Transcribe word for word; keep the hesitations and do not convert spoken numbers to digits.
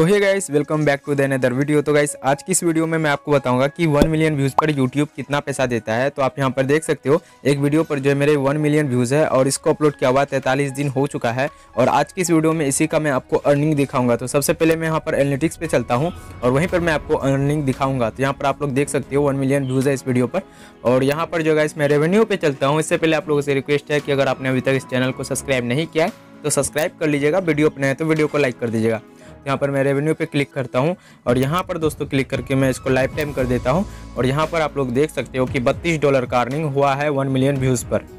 तो hey guys, welcome back to then other video. तो guys, आज की इस वीडियो में मैं आपको बताऊंगा कि वन मिलियन व्यूज़ पर यूट्यूब कितना पैसा देता है। तो आप यहां पर देख सकते हो, एक वीडियो पर जो है मेरे वन मिलियन व्यूज़ है और इसको अपलोड किया हुआ तैंतालीस दिन हो चुका है। और आज की इस वीडियो में इसी का मैं आपको अर्निंग दिखाऊंगा। तो सबसे पहले मैं यहाँ पर एनालिटिक्स पर चलता हूँ और वहीं पर मैं आपको अर्निंग दिखाऊंगा। तो यहाँ पर आप लोग देख सकते हो वन मिलियन व्यूज़ है इस वीडियो पर। और यहाँ पर जो गाइस मैं रेवेन्यू पर चलता हूँ। इससे पहले आप लोगों से रिक्वेस्ट है कि अगर आपने अभी तक इस चैनल को सब्सक्राइब नहीं किया है तो सब्सक्राइब कर लीजिएगा, वीडियो अपना है तो वीडियो को लाइक कर दीजिएगा। यहाँ पर मैं रेवेन्यू पे क्लिक करता हूँ और यहाँ पर दोस्तों क्लिक करके मैं इसको लाइफ टाइम कर देता हूँ। और यहाँ पर आप लोग देख सकते हो कि बत्तीस डॉलर का अर्निंग हुआ है वन मिलियन व्यूज़ पर।